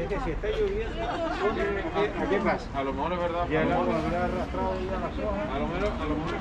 Es que si está lloviendo, ¿a qué pasa? A lo mejor es verdad. Y a lo mejor habrá arrastrado ya las hojas. A lo mejor.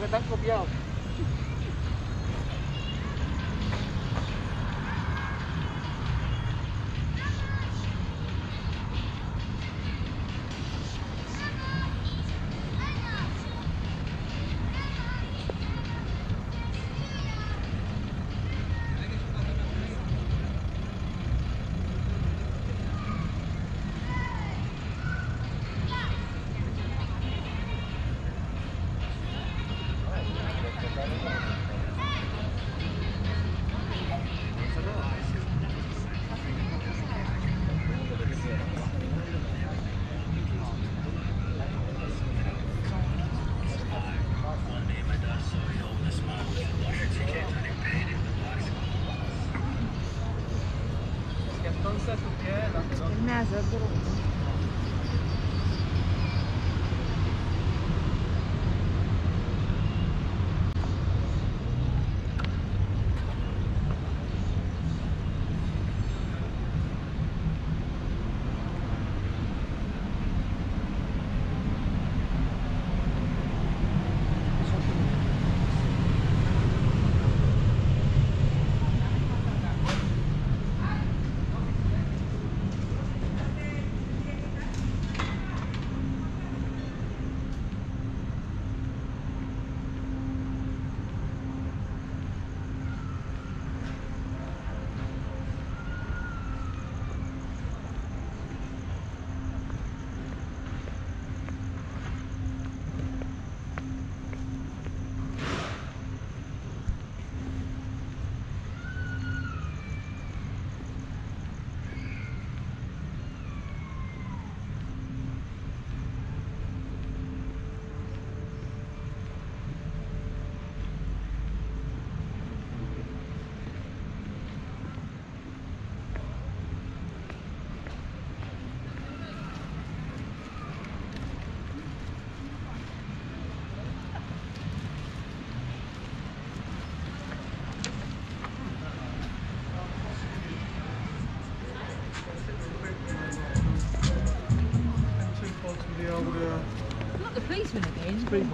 que están copiados. Not the policeman again.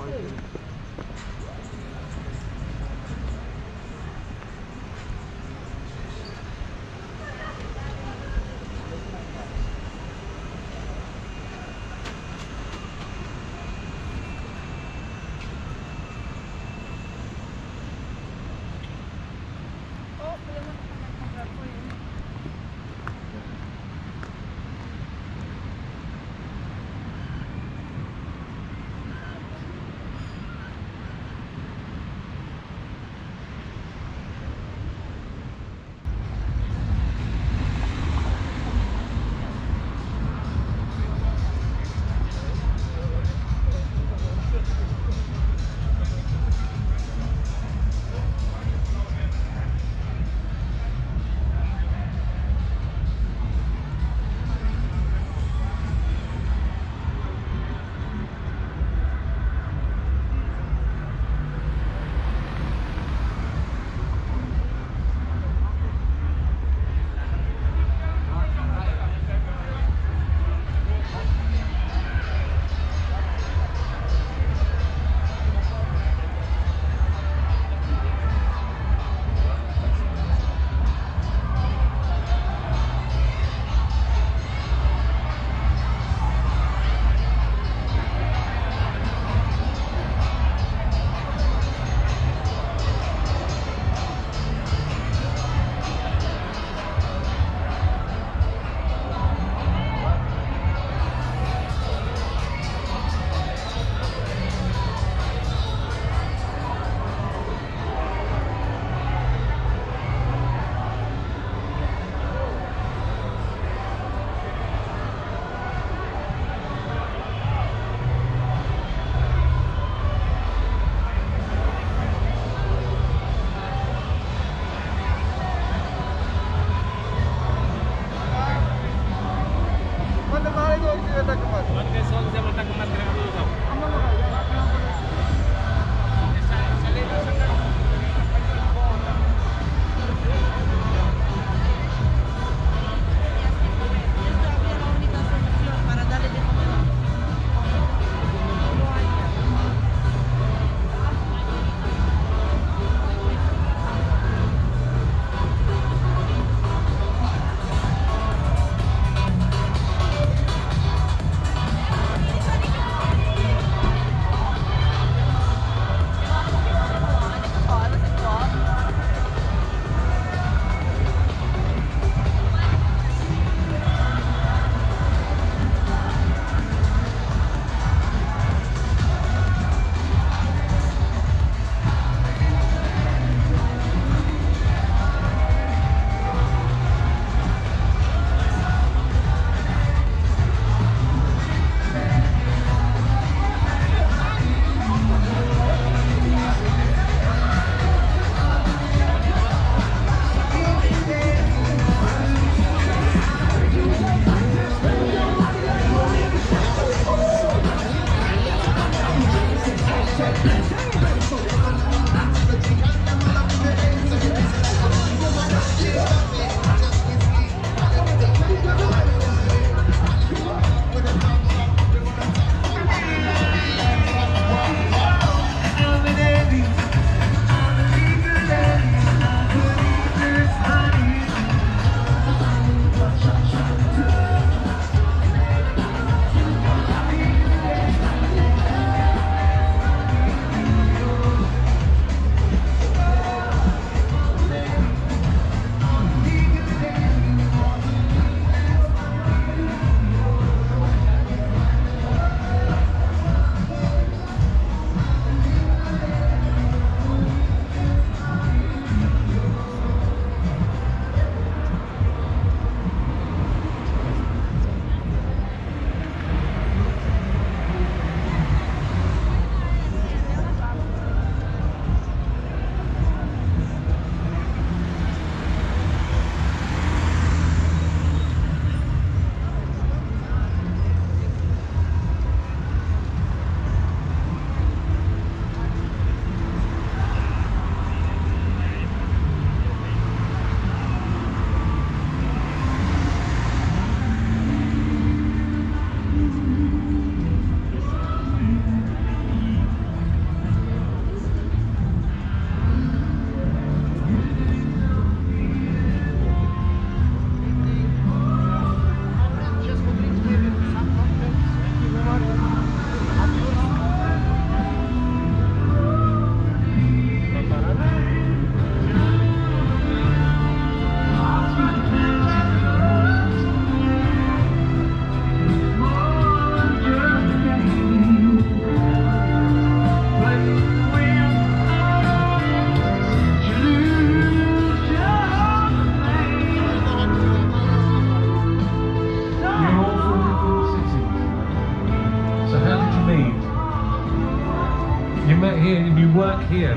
here.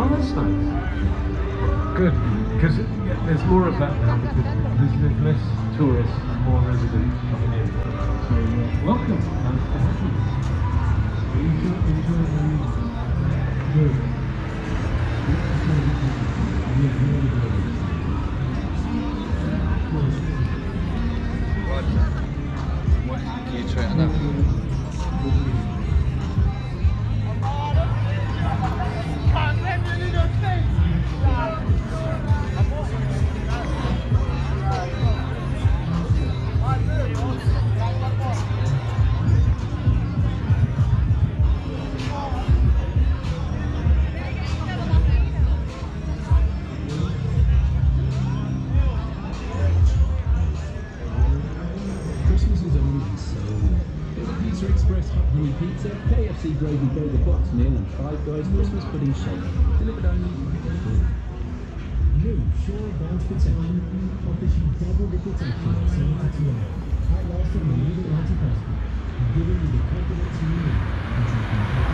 Oh, that's nice. Good, because there's more of that now, because there's less tourists and more residents coming in. So, welcome. Nice to have you. Pizza, KFC gravy burger box meal and Five Guys Christmas pudding shake. Delivered only new shore-bound protection, offering double the protection of $7.99. High loss from the legal anti-customer, giving you the confidence you need to take your